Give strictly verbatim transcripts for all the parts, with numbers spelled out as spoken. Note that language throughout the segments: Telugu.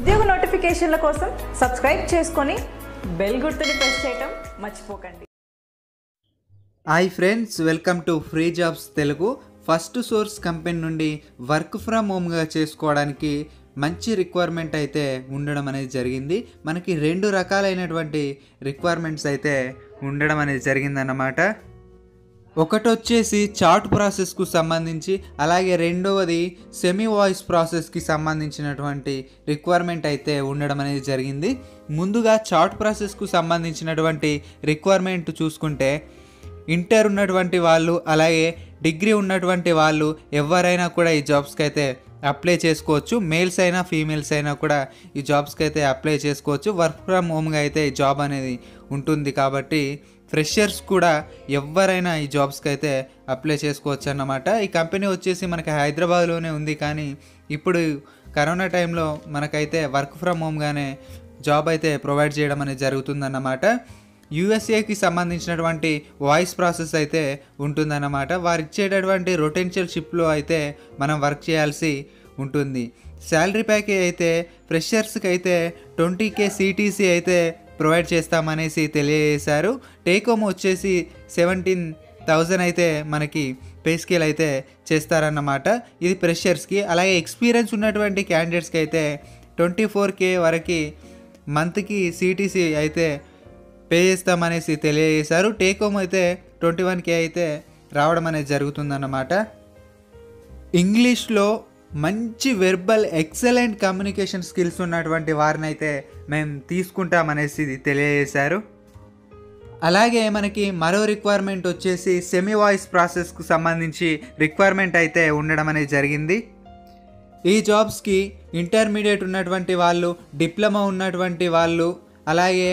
ఉద్యోగ నోటిఫికేషన్ల కోసం సబ్స్క్రైబ్ చేసుకొని బెల్ గుర్తుని ప్రెస్ చేయడం మర్చిపోకండి. Hi friends, welcome to free jobs Telugu. First source company నుండి వర్క్ ఫ్రమ్ హోమ్ గా చేసుకోవడానికి మంచి రిక్వైర్మెంట్ అయితే ఉండడం అనేది జరిగింది. మనకి రెండు రకాలైనటువంటి రిక్వైర్మెంట్స్ అయితే ఉండడం అనేది జరిగిందన్నమాట. ఒకటి వచ్చేసి చాట్ ప్రాసెస్కు సంబంధించి, అలాగే రెండవది సెమీ వాయిస్ ప్రాసెస్కి సంబంధించినటువంటి రిక్వైర్మెంట్ అయితే ఉండడం అనేది జరిగింది. ముందుగా చాట్ ప్రాసెస్కు సంబంధించినటువంటి రిక్వైర్మెంట్ చూసుకుంటే, ఇంటర్ ఉన్నటువంటి వాళ్ళు అలాగే డిగ్రీ ఉన్నటువంటి వాళ్ళు ఎవరైనా కూడా ఈ జాబ్స్కి అయితే అప్లై చేసుకోవచ్చు. మేల్స్ అయినా ఫీమేల్స్ అయినా కూడా ఈ జాబ్స్కి అయితే అప్లై చేసుకోవచ్చు. వర్క్ ఫ్రమ్ హోమ్గా అయితే ఈ జాబ్ అనేది ఉంటుంది కాబట్టి ఫ్రెషర్స్ కూడా ఎవరైనా ఈ జాబ్స్కి అయితే అప్లై చేసుకోవచ్చు అన్నమాట. ఈ కంపెనీ వచ్చేసి మనకి హైదరాబాద్లోనే ఉంది, కానీ ఇప్పుడు కరోనా టైంలో మనకైతే వర్క్ ఫ్రమ్ హోమ్గానే జాబ్ అయితే ప్రొవైడ్ చేయడం అనేది జరుగుతుందన్నమాట. యూఎస్ఏకి సంబంధించినటువంటి వాయిస్ ప్రాసెస్ అయితే ఉంటుందన్నమాట. వారు ఇచ్చేటటువంటి రొటెన్షియల్ షిప్లో అయితే మనం వర్క్ చేయాల్సి ఉంటుంది. శాలరీ ప్యాకేజ్ అయితే ఫ్రెషర్స్కి అయితే ట్వంటీ కే సిటీసీ అయితే ప్రొవైడ్ చేస్తామనేసి తెలియజేశారు. టేక్ హోమ్ వచ్చేసి సెవెంటీన్ థౌజండ్ అయితే మనకి పే స్కేల్ అయితే చేస్తారన్నమాట. ఇది ఫ్రెషర్స్కి. అలాగే ఎక్స్పీరియన్స్ ఉన్నటువంటి క్యాండిడేట్స్కి అయితే ట్వంటీ ఫోర్ కే వరకు మంత్కి సిటీసీ అయితే పే చేస్తామనేసి తెలియజేశారు. టేక్ హోమ్ అయితే ట్వంటీ వన్ కే అయితే రావడం అనేది జరుగుతుందన్నమాట. ఇంగ్లీష్లో మంచి వెర్బల్ ఎక్సలెంట్ కమ్యూనికేషన్ స్కిల్స్ ఉన్నటువంటి వారిని అయితే మేము తీసుకుంటామనేసి తెలియజేశారు. అలాగే మనకి మరో రిక్వైర్మెంట్ వచ్చేసి సెమీ వాయిస్ ప్రాసెస్కు సంబంధించి రిక్వైర్మెంట్ అయితే ఉండడం అనేది జరిగింది. ఈ జాబ్స్కి ఇంటర్మీడియట్ ఉన్నటువంటి వాళ్ళు, డిప్లొమా ఉన్నటువంటి వాళ్ళు, అలాగే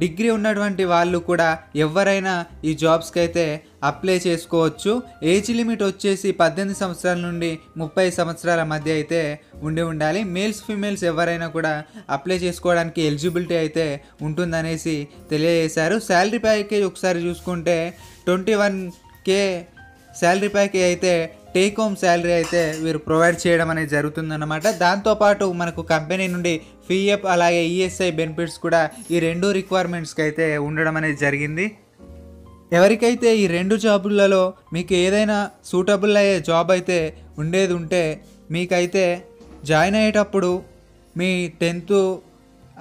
డిగ్రీ ఉన్నటువంటి వాళ్ళు కూడా ఎవరైనా ఈ జాబ్స్కి అయితే అప్లై చేసుకోవచ్చు. ఏజ్ లిమిట్ వచ్చేసి పద్దెనిమిది సంవత్సరాల నుండి ముప్పై సంవత్సరాల మధ్య అయితే ఉండి ఉండాలి. మేల్స్ ఫీమేల్స్ ఎవరైనా కూడా అప్లై చేసుకోవడానికి ఎలిజిబిలిటీ అయితే ఉంటుందనేసి తెలియజేశారు. శాలరీ ప్యాకేజ్ ఒకసారి చూసుకుంటే twenty one K salary package అయితే టేక్ హోమ్ శాలరీ అయితే వీరు ప్రొవైడ్ చేయడం అనేది జరుగుతుందన్నమాట. దాంతోపాటు మనకు కంపెనీ నుండి పీఎఫ్ అలాగే ఈఎస్ఐ బెనిఫిట్స్ కూడా ఈ రెండు రిక్వైర్మెంట్స్కి అయితే ఉండడం అనేది జరిగింది. ఎవరికైతే ఈ రెండు జాబులలో మీకు ఏదైనా సూటబుల్ అయ్యే జాబ్ అయితే ఉండేది ఉంటే, మీకైతే జాయిన్ అయ్యేటప్పుడు మీ టెన్త్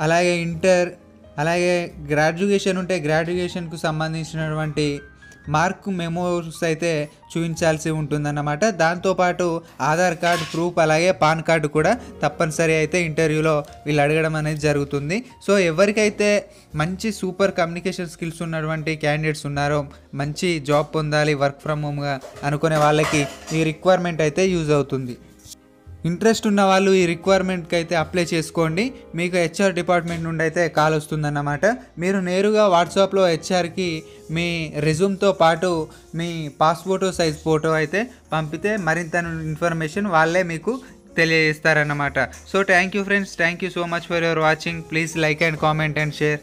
అలాగే ఇంటర్ అలాగే గ్రాడ్యుయేషన్ ఉంటే గ్రాడ్యుయేషన్కు సంబంధించినటువంటి మార్క్ మెమోస్ అయితే చూపించాల్సి ఉంటుందన్నమాట. దాంతోపాటు ఆధార్ కార్డు ప్రూఫ్ అలాగే పాన్ కార్డు కూడా తప్పనిసరి అయితే ఇంటర్వ్యూలో వీళ్ళు అడగడం అనేది జరుగుతుంది. సో ఎవరికైతే మంచి సూపర్ కమ్యూనికేషన్ స్కిల్స్ ఉన్నటువంటి క్యాండిడేట్స్ ఉన్నారో, మంచి జాబ్ పొందాలి వర్క్ ఫ్రమ్ హోమ్గా అనుకునే వాళ్ళకి ఈ రిక్వైర్మెంట్ అయితే యూజ్ అవుతుంది. ఇంట్రెస్ట్ ఉన్న వాళ్ళు ఈ రిక్వైర్మెంట్కి అయితే అప్లై చేసుకోండి. మీకు హెచ్ఆర్ డిపార్ట్మెంట్ నుండి అయితే కాల్ వస్తుందన్నమాట. మీరు నేరుగా వాట్సాప్లో హెచ్ఆర్కి మీ రెజ్యూమ్తో పాటు మీ పాస్ఫోటో సైజ్ ఫోటో అయితే పంపితే మరింత ఇన్ఫర్మేషన్ వాళ్ళే మీకు తెలియజేస్తారన్నమాట. So thank you friends, thank you So much for your watching. Please like and comment and share.